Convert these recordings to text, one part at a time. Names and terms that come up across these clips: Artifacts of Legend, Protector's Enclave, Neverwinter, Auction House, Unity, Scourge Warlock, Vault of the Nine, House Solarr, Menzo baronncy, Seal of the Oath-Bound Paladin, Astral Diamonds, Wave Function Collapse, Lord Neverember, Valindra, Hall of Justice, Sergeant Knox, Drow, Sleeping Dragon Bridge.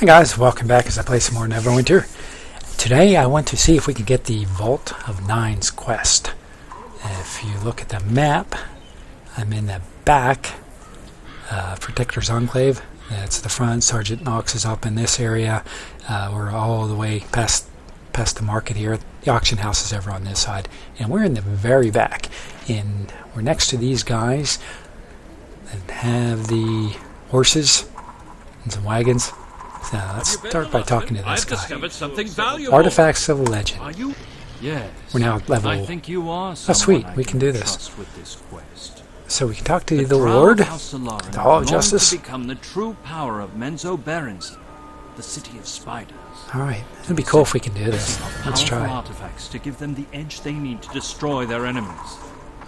Hi guys, welcome back as I play some more Neverwinter. Today I want to see if we can get the Vault of Nine's quest. If you look at the map, I'm in the back, Protector's Enclave. That's the front. Sergeant Knox is up in this area. We're all the way past the market here. The Auction House is over on this side. And we're in the very back. And we're next to these guys that have the horses and some wagons. So let's start by talking to this guy. Artifacts of Legend. Are you? Yes. We're now at level. I think you are. Oh, sweet. We can do this. With this quest. So we can talk to the Lord, the Hall of Justice. Become the true power of Menzo baronncy, the city of spiders. All right. It'd be cool if we can do this. Let's try. Artifacts to give them the edge they need to destroy their enemies.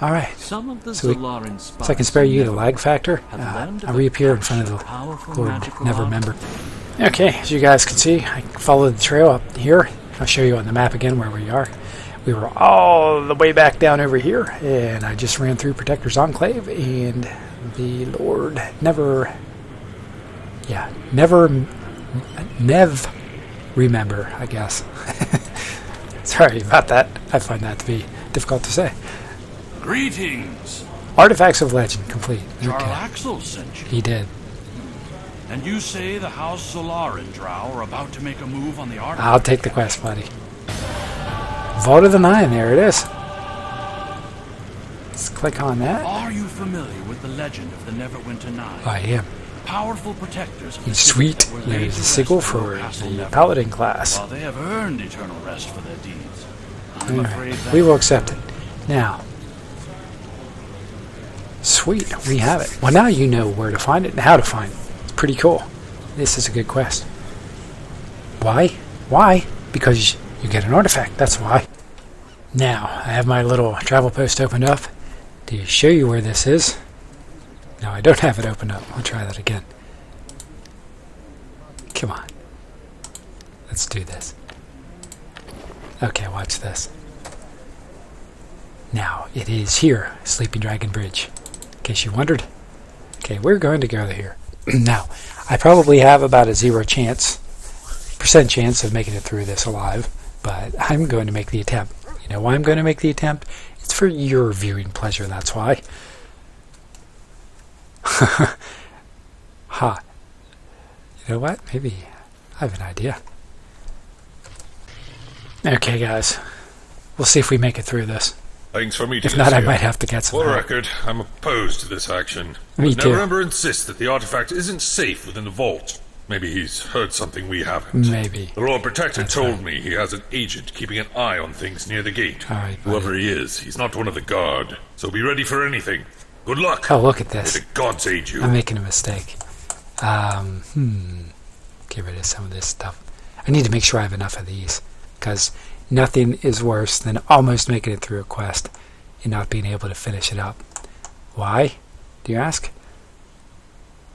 All right, so I can spare you the lag factor. I reappear in front of the Lord Neverember. Okay, as you guys can see, I followed the trail up here. I'll show you on the map again where we are. We were all the way back down over here, and I just ran through Protector's Enclave, and the Lord Neverember, I guess. Sorry about that. I find that to be difficult to say. Greetings. Artifacts of Legend complete. Axel sent you. He did. And you say the House Solarr and Drow are about to make a move on the artifact. I'll take the quest, buddy. Vault of the Nine, there it is. Let's click on that. Are you familiar with the legend of the Neverwinter Nine? I am. Powerful protectors of the sweet. There's a sigil for the Paladin class. While they have earned eternal rest for their deeds. I'm afraid we will accept it. Now. Sweet, we have it. Well, now you know where to find it and how to find it. It's pretty cool. This is a good quest. Why? Why? Because you get an artifact, that's why. Now, I have my little travel post opened up to show you where this is. No, I don't have it opened up. I'll try that again. Come on. Let's do this. Okay, watch this. Now, it is here, Sleeping Dragon Bridge. In case you wondered. Okay, we're going to go here. Now, I probably have about a 0% chance of making it through this alive, but I'm going to make the attempt. You know why I'm going to make the attempt? It's for your viewing pleasure, that's why. Ha. You know what? Maybe I have an idea. Okay, guys. We'll see if we make it through this. Thanks for meeting us. If not, I might have to get some. For the record, I'm opposed to this action. Me too. Neverember insists that the artifact isn't safe within the vault. Maybe he's heard something we haven't. Maybe. The Lord Protector told me he has an agent keeping an eye on things near the gate. All right, whoever he is, he's not one of the guard. So be ready for anything. Good luck. Oh, look at this. May the gods aid you. I'm making a mistake. Get rid of some of this stuff. I need to make sure I have enough of these. Because nothing is worse than almost making it through a quest and not being able to finish it up. Why, do you ask?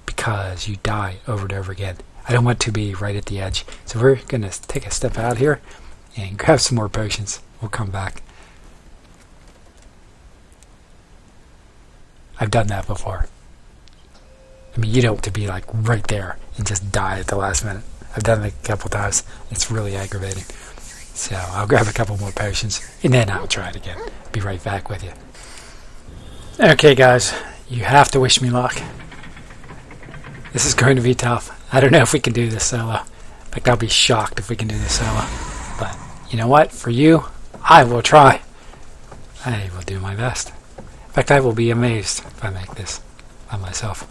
Because you die over and over again. I don't want to be right at the edge. So we're going to take a step out here and grab some more potions. We'll come back. I've done that before. I mean, you don't have to be like right there and just die at the last minute. I've done it a couple times. It's really aggravating. So I'll grab a couple more potions, and then I'll try it again. Be right back with you. Okay, guys. You have to wish me luck. This is going to be tough. I don't know if we can do this solo. In fact, I'll be shocked if we can do this solo. But you know what? For you, I will try. I will do my best. In fact, I will be amazed if I make this by myself.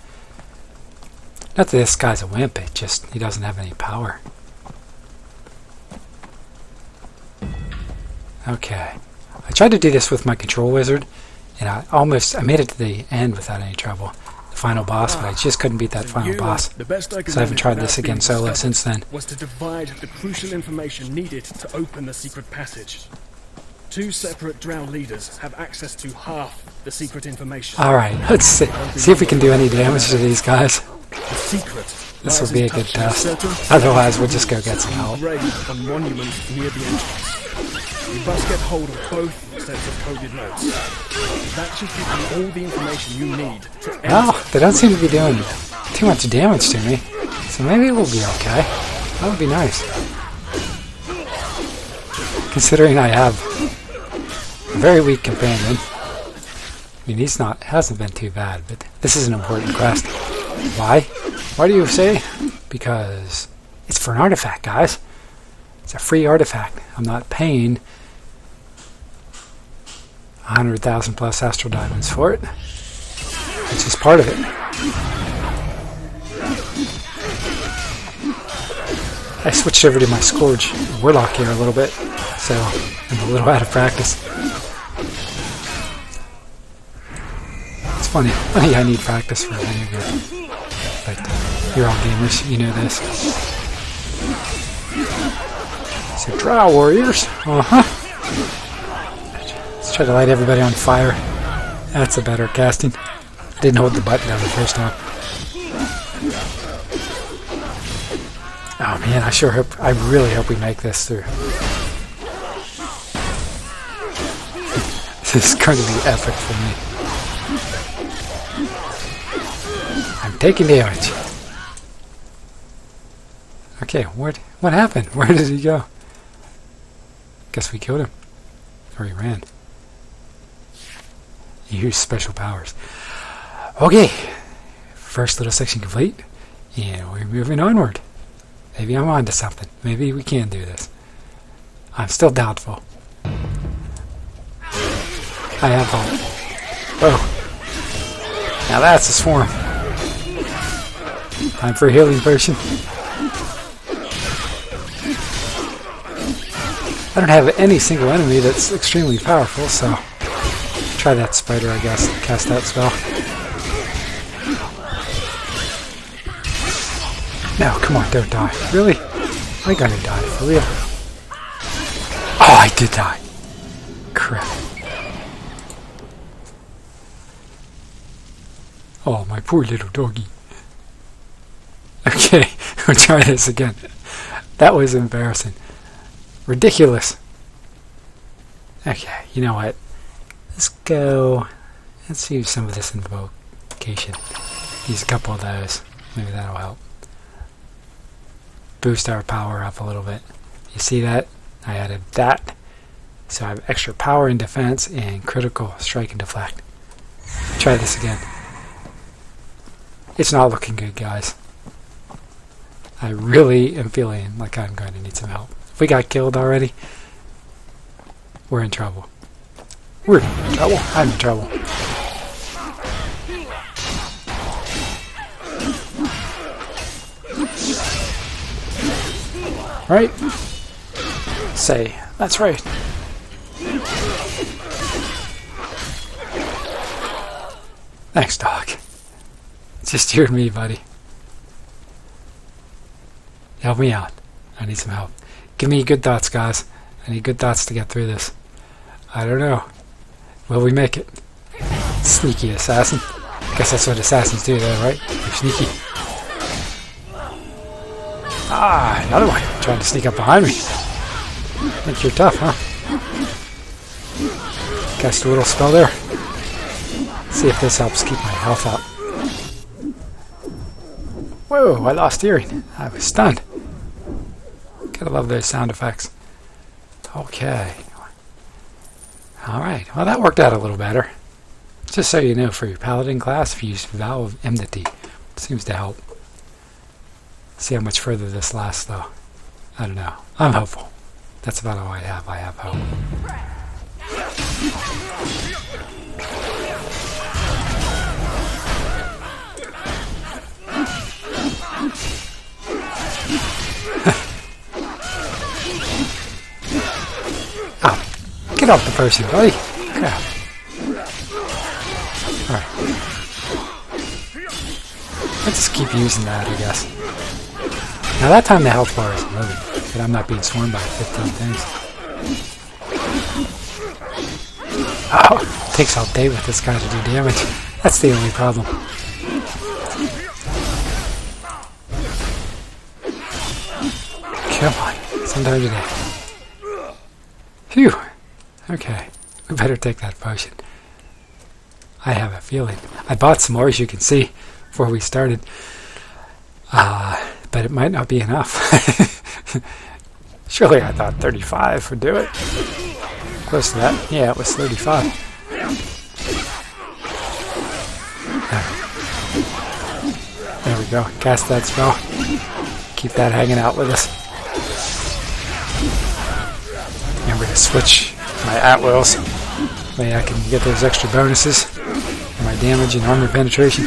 Not that this guy's a wimp. It just, he doesn't have any power. Okay, I tried to do this with my control wizard, and I made it to the end without any trouble. The final boss, but I just couldn't beat that final boss. So I haven't tried this again solo since then. Was to divide the crucial information needed to open the secret passage. Two separate Drow leaders have access to half the secret information. All right, let's see if we can do any damage to these guys. The secret. This will be a good test. Otherwise, we'll just go get some help. You must get hold of both sets of coded notes. That should give you all the information you need to enter. Well, they don't seem to be doing too much damage to me, so maybe we'll be okay. That would be nice. Considering I have a very weak companion. I mean, he's not, hasn't been too bad, but this is an important quest. Why? Why do you say? Because it's for an artifact, guys. It's a free artifact. I'm not paying 100,000 plus Astral Diamonds for it. It's just part of it. I switched over to my Scourge Warlock here a little bit, so I'm a little out of practice. It's funny. I need practice for a video game. But you're all gamers, you know this. So Drow warriors. Let's try to light everybody on fire. That's a better casting. I didn't hold the button down the first time. Oh man, I sure hope, I really hope we make this through. This is going to be epic for me. I'm taking damage. Okay, what happened? Where did he go? Guess we killed him. Or he ran. He used special powers. Okay, first little section complete, and we're moving onward. Maybe I'm on to something. Maybe we can do this. I'm still doubtful. I have hope. Whoa. Now that's a swarm. Time for a healing potion. I don't have any single enemy that's extremely powerful, so try that spider, I guess. Cast that spell. No, come on, don't die. Really? I gotta die, for real. Oh, I did die. Crap. Oh, my poor little doggy. Okay, we'll try this again. That was embarrassing. Ridiculous. Okay, you know what? Let's go... Let's use some of this invocation. Use a couple of those. Maybe that'll help. Boost our power up a little bit. You see that? I added that. So I have extra power and defense and critical strike and deflect. Try this again. It's not looking good, guys. I really am feeling like I'm going to need some help. If we got killed already, we're in trouble. We're in trouble. I'm in trouble. Right? Say, that's right. Thanks, Doc. It's just you and me, buddy. Help me out. I need some help. Give me good thoughts, guys. I need good thoughts to get through this. I don't know. Will we make it? Sneaky assassin. I guess that's what assassins do, though, right? They're sneaky. Ah, another one. Trying to sneak up behind me. Think you're tough, huh? Cast a little spell there. Let's see if this helps keep my health up. Whoa, I lost hearing. I was stunned. Gotta love those sound effects. Okay. Alright, well that worked out a little better. Just so you know, for your Paladin class, if you use Vow of Enmity, it seems to help. See how much further this lasts, though. I don't know. I'm hopeful. That's about all I have. I have hope. Oh, get off the person, buddy. Yeah. Alright. Let's just keep using that, I guess. Now that time the health bar is loaded, but I'm not being swarmed by 15 things. Oh, it takes all day with this guy to do damage. That's the only problem. Come on, sometime today. Phew! Okay, we better take that potion. I have a feeling. I bought some more, as you can see, before we started. but it might not be enough. Surely I thought 35 would do it. Close to that. Yeah, it was 35. There we go. Cast that spell. Keep that hanging out with us. And we're going to switch my at-wills. Way I can get those extra bonuses for my damage and armor penetration.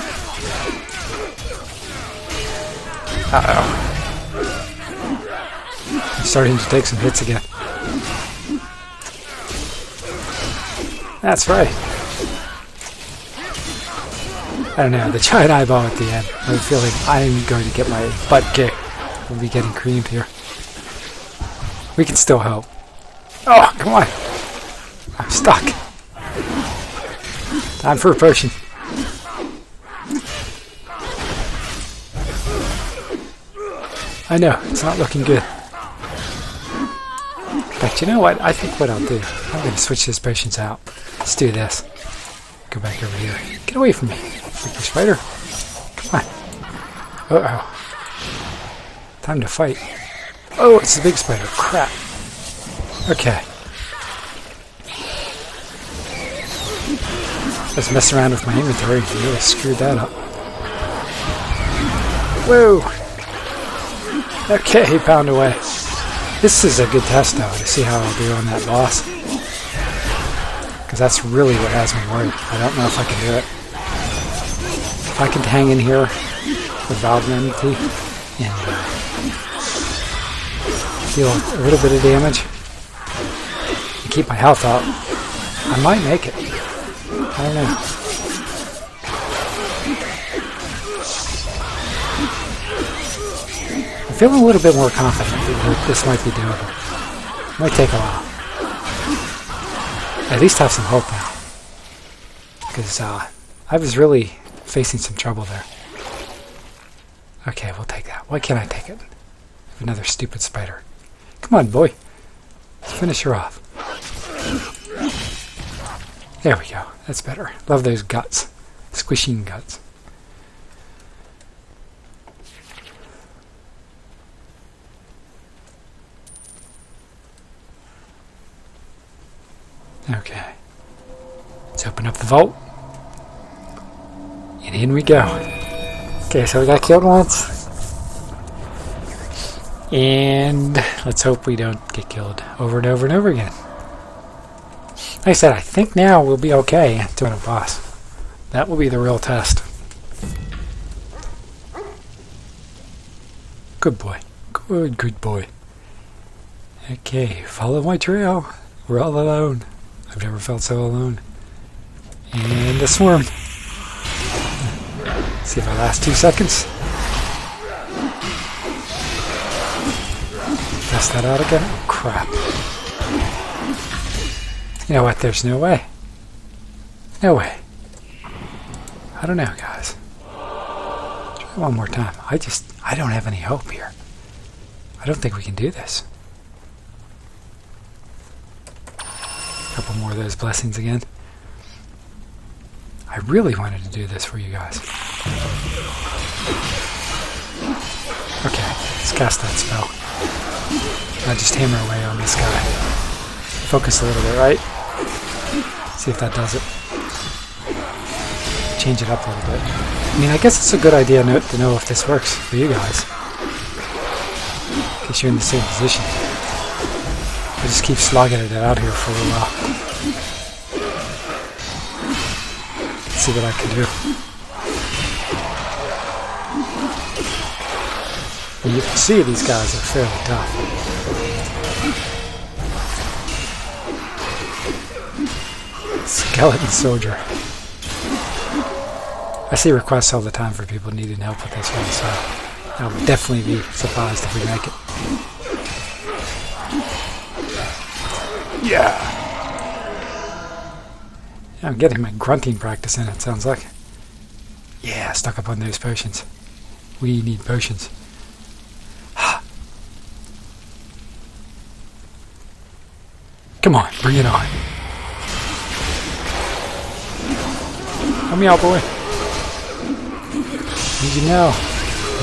Uh-oh. I'm starting to take some hits again. That's right. I don't know, the giant eyeball at the end. I feel like I'm going to get my butt kicked. We'll be getting creamed here. We can still help. Oh, come on. I'm stuck. Time for a potion. I know, it's not looking good. But you know what? I think what I'll do, I'm going to switch these potions out. Let's do this. Go back over here. Get away from me, freaking spider. Come on. Uh-oh. Time to fight. Oh, it's the big spider. Crap. Okay. Let's mess around with my inventory. You really screwed that up. Whoa! Okay, pound away. This is a good test, though, to see how I'll do on that boss. Because that's really what has me worried. I don't know if I can do it. If I can hang in here with Valindra and deal a little bit of damage and keep my health out, I might make it. I don't know. I'm feeling a little bit more confident that this might be doable. It might take a while. At least have some hope now. Because I was really facing some trouble there. Okay, we'll take that. Why can't I take it? Another stupid spider. Come on, boy. Let's finish her off. There we go. That's better. Love those guts. Squishing guts. Okay. Let's open up the vault. And in we go. Okay, so we got killed once. And let's hope we don't get killed over and over and over again. Like I said, I think now we'll be okay doing a boss. That will be the real test. Good boy. Good, good boy. Okay, follow my trail. We're all alone. I've never felt so alone. And a swarm. Let's see if I last 2 seconds. Test that out again. Oh, crap. You know what? There's no way. No way. I don't know, guys. Try one more time. I don't have any hope here. I don't think we can do this. A couple more of those blessings again. I really wanted to do this for you guys. Okay, let's cast that spell. I'll just hammer away on this guy. Focus a little bit, right? See if that does it. Change it up a little bit. I mean, I guess it's a good idea to know if this works for you guys. In case you're in the same position. I'll just keep slogging it out here for a little while. Let's see what I can do. And you can see these guys are fairly tough. Skeleton soldier. I see requests all the time for people needing help with this one, so I'll definitely be surprised if we make it. Yeah! I'm getting my grunting practice in, it sounds like. Yeah, stuck up on those potions. We need potions. Come on, bring it on. Help me out, boy. Need you now.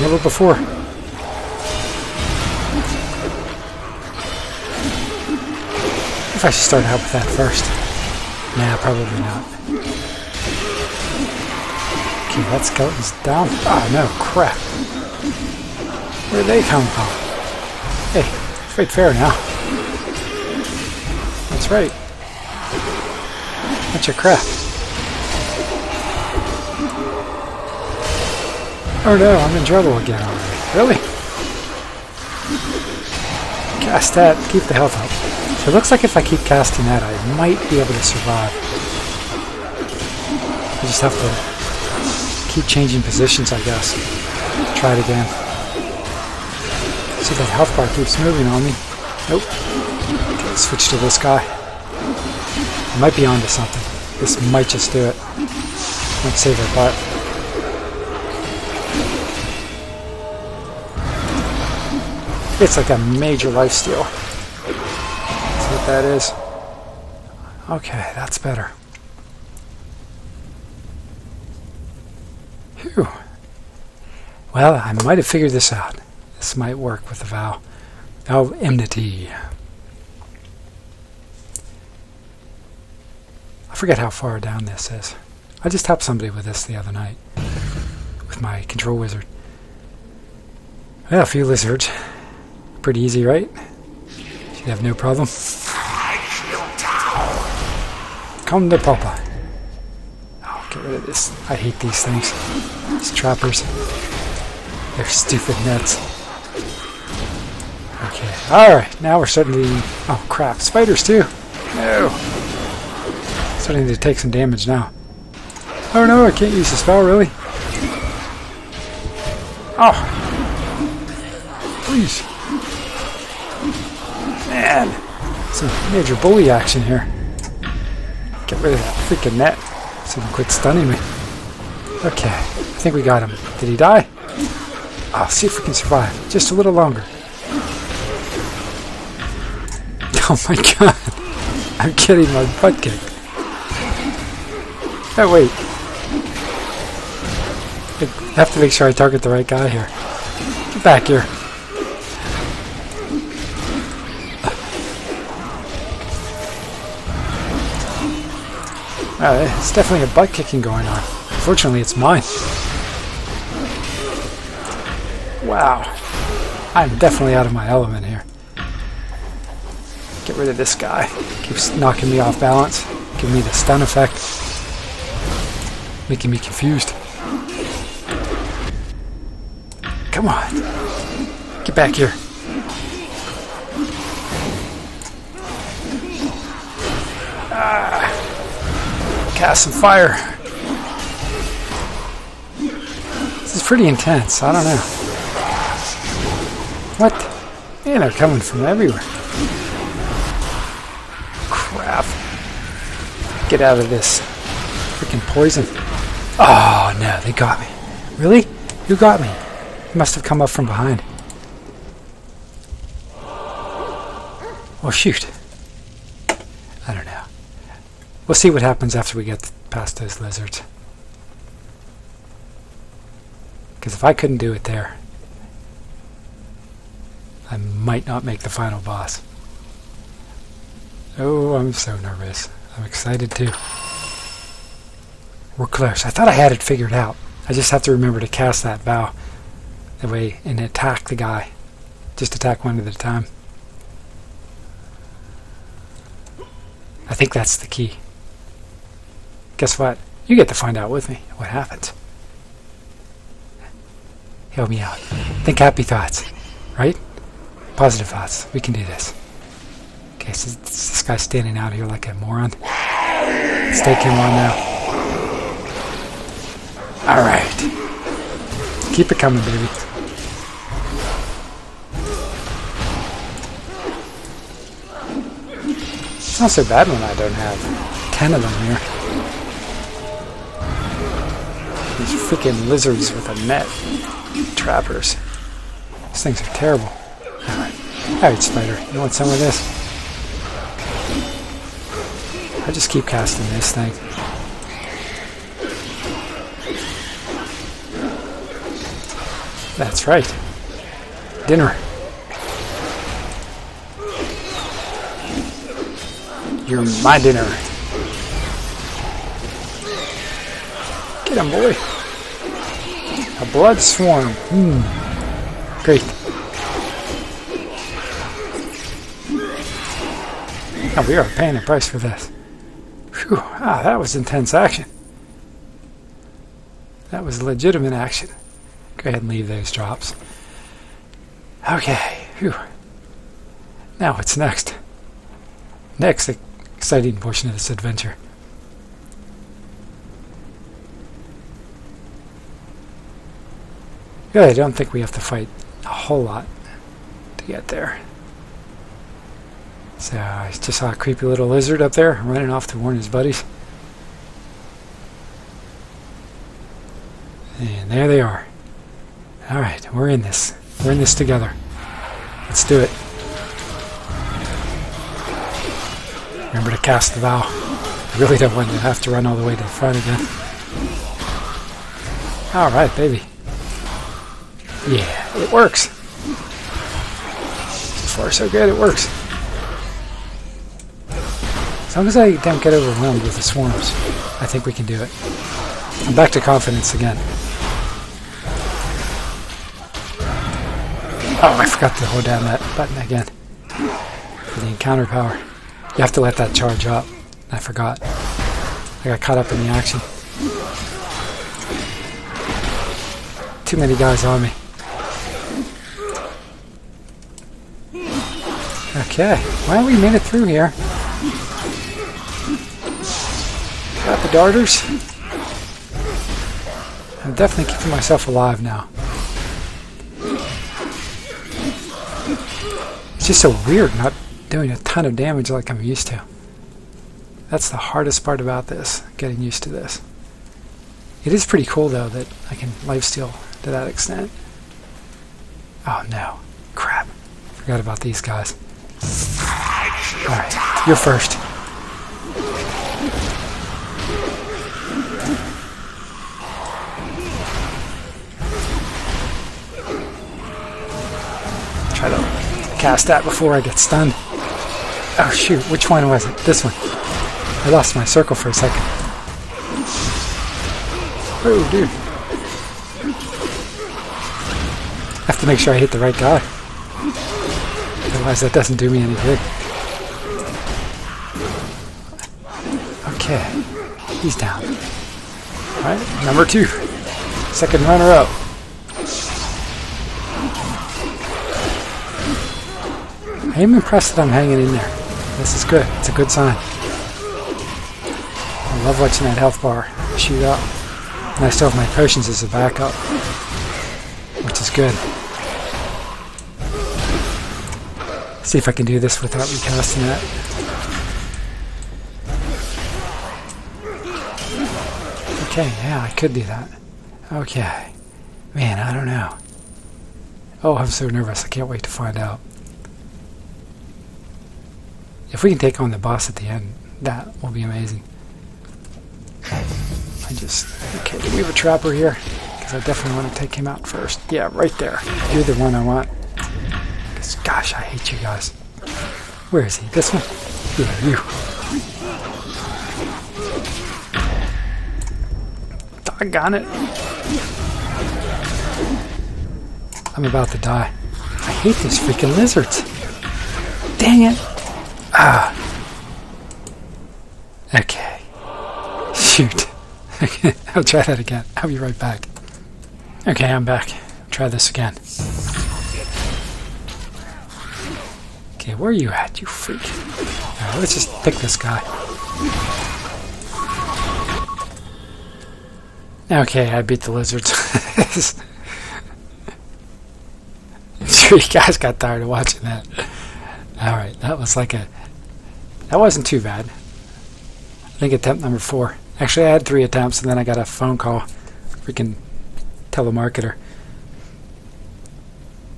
Never before. if I should start out with that first. Nah, probably not. Okay, that skeleton's down. Ah, oh, no, crap. Where'd they come from? Hey, fight fair now. That's right. That's your crap. Oh no, I'm in trouble again already. Really? Cast that, keep the health up. So it looks like if I keep casting that, I might be able to survive. I just have to keep changing positions, I guess. Try it again. See, that health bar keeps moving on me. Nope. Okay, switch to this guy. I might be onto something. This might just do it. Might save our butt. It's like a major lifesteal. That's what that is. Okay, that's better. Phew. Well, I might have figured this out. This might work with the vow of enmity. I forget how far down this is. I just helped somebody with this the other night with my control wizard. Well, a few lizards. Pretty easy, right? Should have no problem. Come to Papa. Oh, get rid of this. I hate these things. These trappers. They're stupid nets. Okay. Alright, now we're starting to... Oh, crap. Spiders, too. No. Starting to take some damage now. Oh, no. I can't use the spell, really. Oh. Please. Man, some major bully action here. Get rid of that freaking net so he can quit stunning me. Okay, I think we got him. Did he die? I'll see if we can survive just a little longer. Oh my god, I'm getting my butt kicked. Oh wait, I have to make sure I target the right guy here. Get back here. It's definitely a butt kicking going on. Unfortunately, it's mine. Wow. I'm definitely out of my element here. Get rid of this guy. Keeps knocking me off balance. Giving me the stun effect. Making me confused. Come on. Get back here. Cast some fire. This is pretty intense. I don't know. What? Man, they're coming from everywhere. Crap. Get out of this. Freaking poison. Oh, no. They got me. Really? Who got me? He must have come up from behind. Oh, shoot. I don't know. We'll see what happens after we get past those lizards. Because if I couldn't do it there, I might not make the final boss. Oh, I'm so nervous. I'm excited too. We're close. I thought I had it figured out. I just have to remember to cast that vow. That way, and attack the guy. Just attack one at a time. I think that's the key. Guess what? You get to find out with me what happens. Help me out. Think happy thoughts, right? Positive thoughts. We can do this. Okay, so this guy's standing out here like a moron. Let's take him on now. Alright. Keep it coming, baby. It's not so bad when I don't have 10 of them here. These freaking lizards with a net. Trappers. These things are terrible. Alright. Alright, spider. You want some of this? I just keep casting this thing. That's right. Dinner. You're my dinner. Get him, boy. A blood swarm. Great. Oh, we are paying a price for this. Whew. Ah, that was intense action. That was legitimate action. Go ahead and leave those drops. Okay. Whew. Now what's next? Next exciting portion of this adventure. Good, I don't think we have to fight a whole lot to get there. So I just saw a creepy little lizard up there running off to warn his buddies. And there they are. Alright, we're in this. We're in this together. Let's do it. Remember to cast the vow. I really don't want to have to run all the way to the front again. Alright, baby. Yeah, it works. So far so good, it works. As long as I don't get overwhelmed with the swarms, I think we can do it. I'm back to confidence again. Oh, I forgot to hold down that button again for the encounter power. You have to let that charge up. I forgot. I got caught up in the action. Too many guys on me. Okay, well, we made it through here. Got the darters. I'm definitely keeping myself alive now. It's just so weird not doing a ton of damage like I'm used to. That's the hardest part about this, getting used to this. It is pretty cool though that I can lifesteal to that extent. Oh no. Crap. Forgot about these guys. Alright, you're first. Try to cast that before I get stunned. Oh shoot, which one was it? This one. I lost my circle for a second. Oh dude. I have to make sure I hit the right guy. Otherwise that doesn't do me any good. Okay. He's down. Alright, number two. Second runner up. I am impressed that I'm hanging in there. This is good. It's a good sign. I love watching that health bar shoot up. And I still have my potions as a backup, which is good. Let's see if I can do this without recasting that. Okay, yeah, I could do that. Okay. Man, I don't know. Oh, I'm so nervous. I can't wait to find out. If we can take on the boss at the end, that will be amazing. Okay, do we have a trapper here? Because I definitely want to take him out first. Yeah, right there. You're the one I want. Because, gosh, I hate you guys. Where is he? This one? Yeah, you. Doggone it. I'm about to die. I hate these freaking lizards. Dang it. Ah. Okay. Shoot. Okay, I'll try that again. I'll be right back. Okay, I'm back. I'll try this again. Okay, where are you at, you freak? Alright, let's just pick this guy. Okay, I beat the lizards. I'm sure you guys got tired of watching that. Alright, that was like a... That wasn't too bad. I think attempt number 4. Actually, I had 3 attempts, and then I got a phone call. Freaking telemarketer.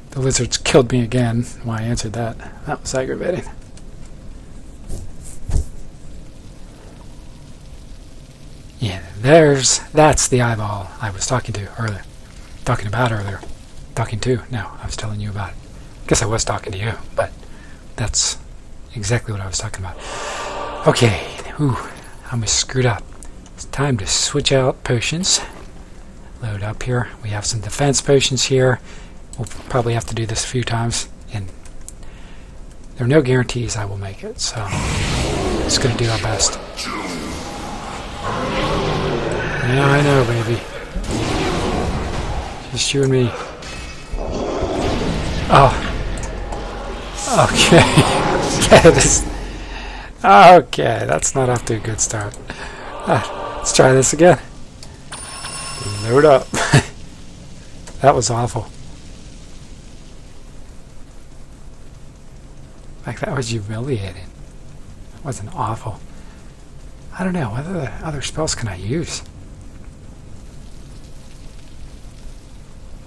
The lizards killed me again when I answered that. That was aggravating. Yeah, that's the eyeball I was talking to earlier. Talking about earlier. Talking to? No, I was telling you about it. I guess I was talking to you, but... That's exactly what I was talking about. Okay, ooh, I almost screwed up. It's time to switch out potions. Load up here. We have some defense potions here. We'll probably have to do this a few times, and there are no guarantees I will make it, so I'm just going to do our best. Yeah, I know, baby. Just you and me. Oh. Okay. Okay, that's not off to a good start. Let's try this again. Load up. That was awful. Like, that was humiliating. It wasn't awful. I don't know, what other spells can I use?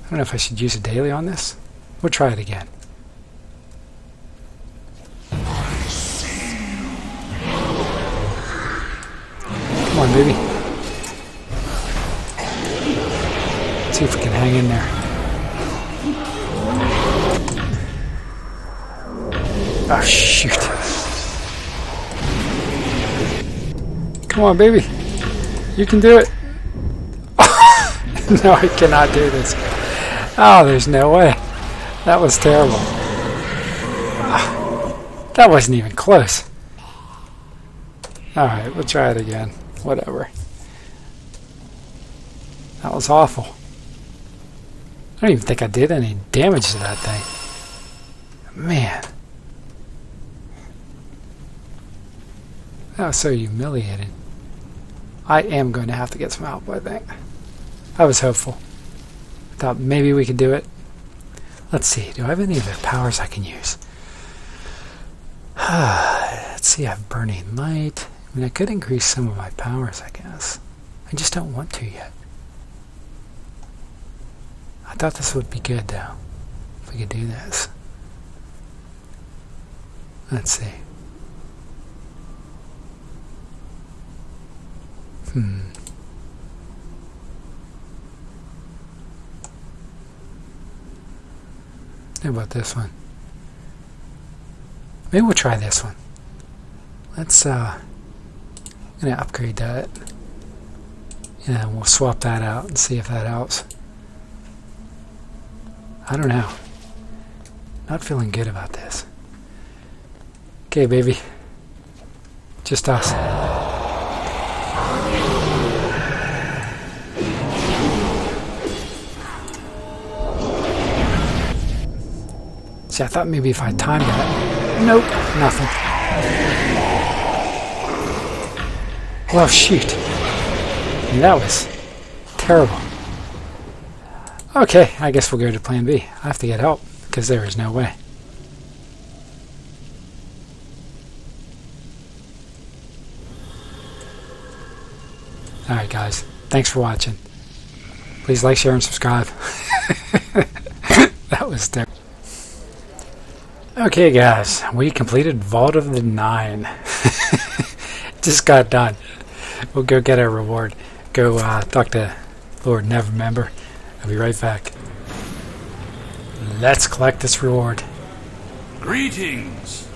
I don't know if I should use a daily on this. We'll try it again. Come on, baby. Let's see if we can hang in there. Oh, shoot. Come on, baby. You can do it. No, I cannot do this. Oh, there's no way. That was terrible. Oh, that wasn't even close. Alright, we'll try it again. Whatever. That was awful. I don't even think I did any damage to that thing. Man. That was so humiliating. I am going to have to get some help, I think. I was hopeful. I thought maybe we could do it. Let's see, do I have any other powers I can use? Let's see, I have Burning Light. I mean, I could increase some of my powers, I guess. I just don't want to yet. I thought this would be good, though, if we could do this. Let's see. How about this one? Maybe we'll try this one. Let's, I'm gonna upgrade that. And we'll swap that out and see if that helps. I don't know. Not feeling good about this. Okay, baby. Just us. See, I thought maybe if I timed that. Nope, nothing. Well, shoot. That was terrible. Okay, I guess we'll go to plan B. I have to get help, because there is no way. Alright, guys. Thanks for watching. Please like, share, and subscribe. That was terrible. Okay, guys, we completed Vault of the Nine. Just got done. We'll go get our reward. Go talk to Lord Neverember. I'll be right back. Let's collect this reward. Greetings.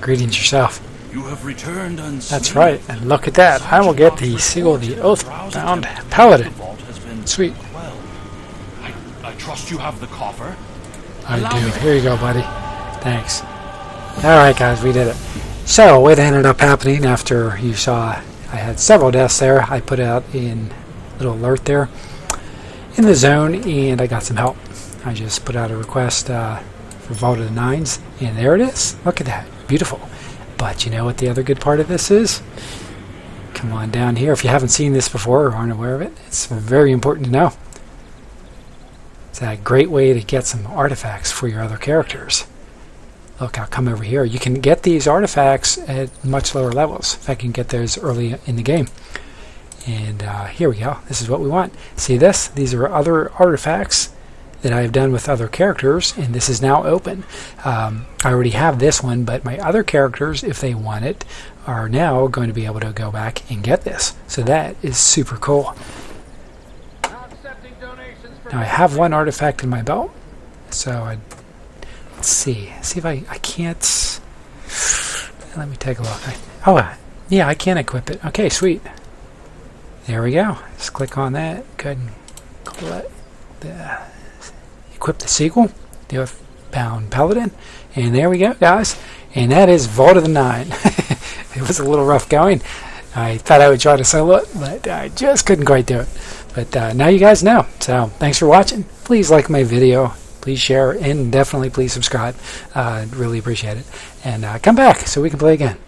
Greetings yourself. You have returned unseen. That's right, and look at that. I will get the Seal of the Oath-Bound Paladin. Sweet. I trust you have the coffer. I do. Here you go, buddy. Thanks. Alright, guys, we did it. So, what ended up happening after you saw I had several deaths there, I put out a little alert there in the zone, and I got some help. I just put out a request for Vault of the Nines, and there it is. Look at that. Beautiful. But you know what the other good part of this is? Come on down here. If you haven't seen this before or aren't aware of it, it's very important to know. It's a great way to get some artifacts for your other characters. Look, I'll come over here. You can get these artifacts at much lower levels. If I can get those early in the game. And here we go. This is what we want. See this? These are other artifacts that I have done with other characters, and this is now open. I already have this one, but my other characters, if they want it, are now going to be able to go back and get this. So that is super cool. Now I have one artifact in my belt, so let's see if I can't. Let me take a look. Oh, Yeah, I can equip it. Okay, sweet. There we go. Let's click on that. Go ahead and equip the sequel, the Oath-Bound Paladin. And there we go, guys. And that is Vault of the Nine. It was a little rough going. I thought I would try to solo it, but I just couldn't quite do it. But now you guys know. So thanks for watching. Please like my video. Please share, and definitely please subscribe. I'd really appreciate it. And come back so we can play again.